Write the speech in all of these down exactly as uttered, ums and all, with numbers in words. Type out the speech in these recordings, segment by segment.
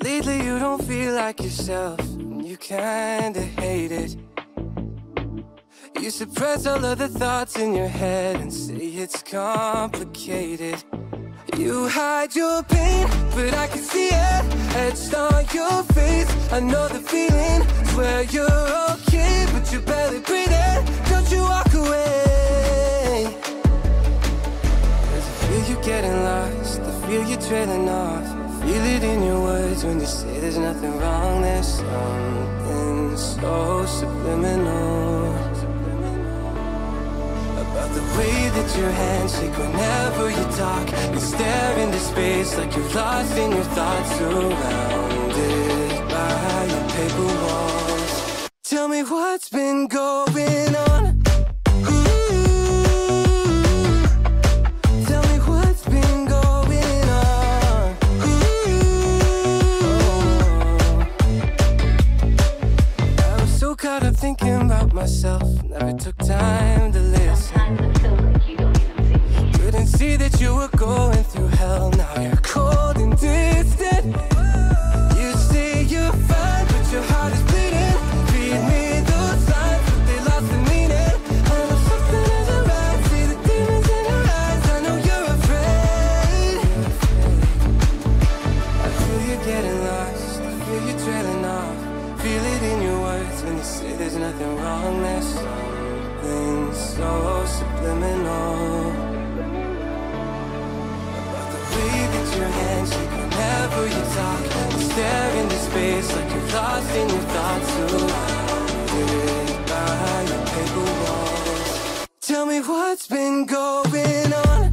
Lately you don't feel like yourself, and you kinda hate it. You suppress all of the thoughts in your head and say it's complicated. You hide your pain, but I can see it etched on your face. I know the feeling, swear you're okay, but you're barely breathing. Don't you walk away. There's a feel you're getting lost, the feel you're trailing off. Feel it in your words when you say there's nothing wrong. There's something so subliminal about the way that your hands shake whenever you talk. You stare into space like you're lost in your thoughts, surrounded by your paper walls. Tell me what's been going on. Caught up thinking about myself, never took time to listen. Sometimes I feel like you don't even see. Couldn't see that you were going through hell. Now you're cold and distant. You say you're fine, but your heart is bleeding. Feed me those signs, but they lost the meaning. I know something isn't right. See the demons in your eyes. I know you're afraid. I feel you're getting lost. I feel you trailing off. Feel it in your words when you say there's nothing wrong. There's something so subliminal about the way that your hands shake whenever you talk. You stare into space like you're lost in your thoughts. Surrounded by your paper walls. Tell me what's been going on.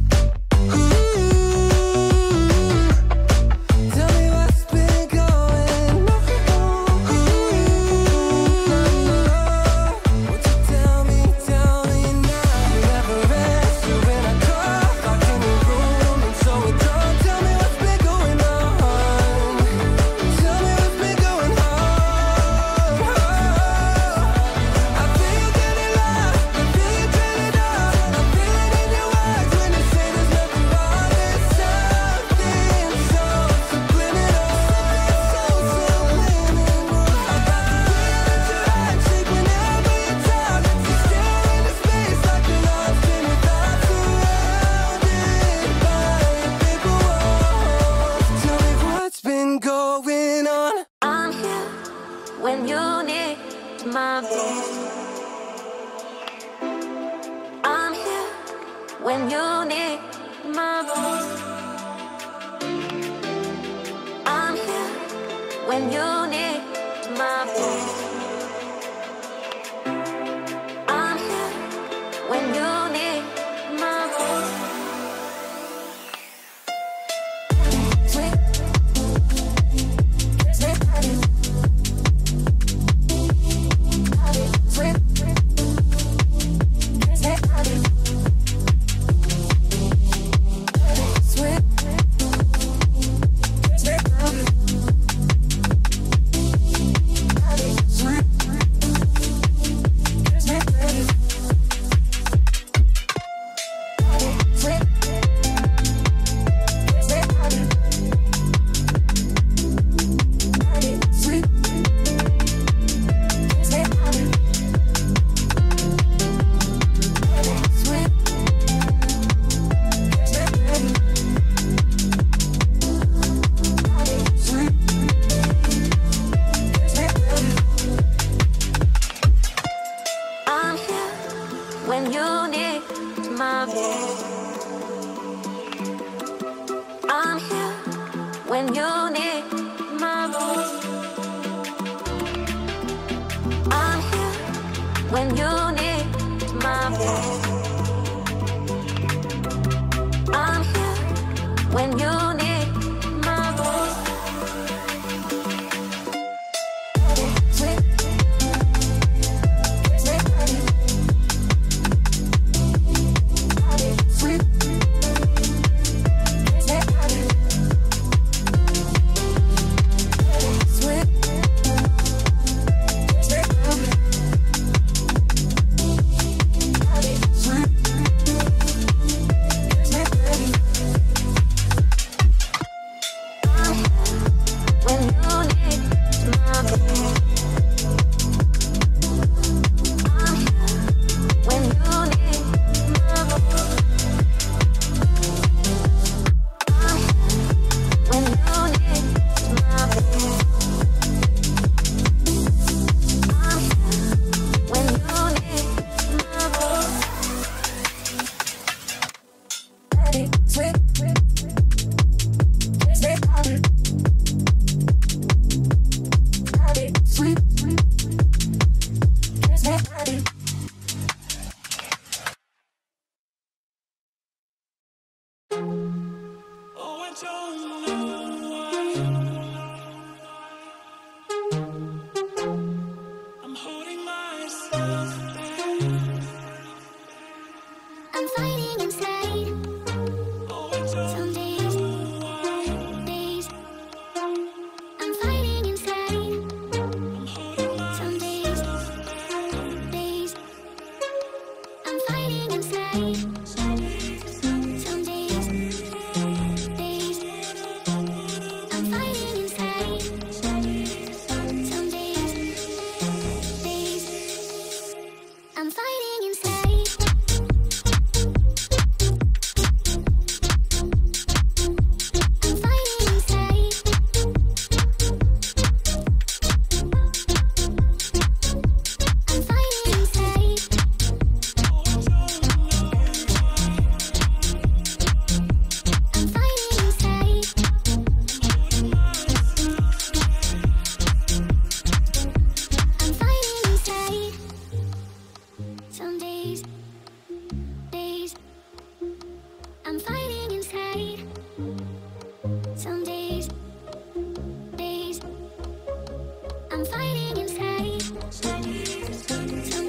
I'm fighting inside. Some days,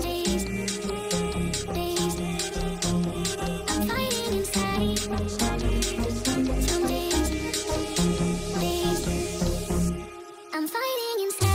days, I'm fighting inside. Some days, days, I'm fighting inside.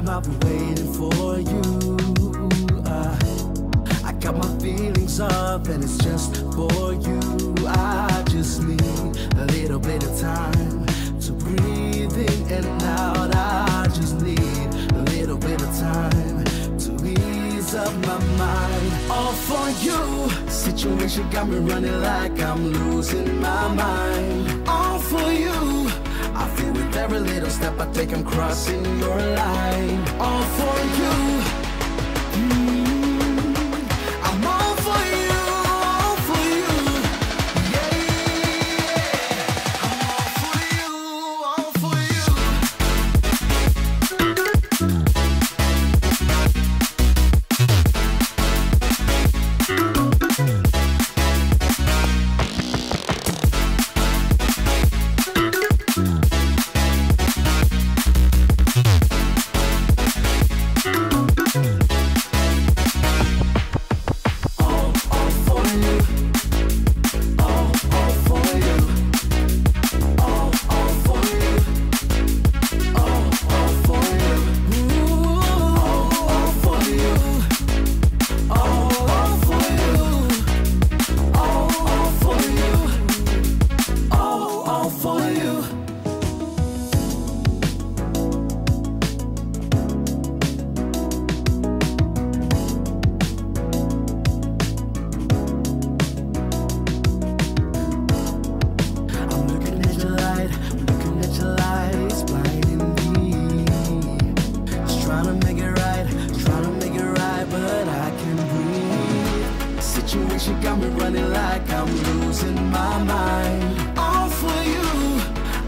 time I've been waiting for you. uh, I got my feelings up and it's just for you. I just need a little bit of time to breathe in and out. I just need a little bit of time to ease up my mind. All for you. Situation got me running like I'm losing my mind. All for you. I feel with every little step I take I'm crossing your line. All for you. Mm-hmm. I'm all for you, all for you. Yeah, yeah. I'm all for you, all for you. Situation got me running like I'm losing my mind. All for you.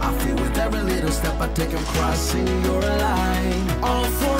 I feel with every little step I take I'm crossing your line. All for you.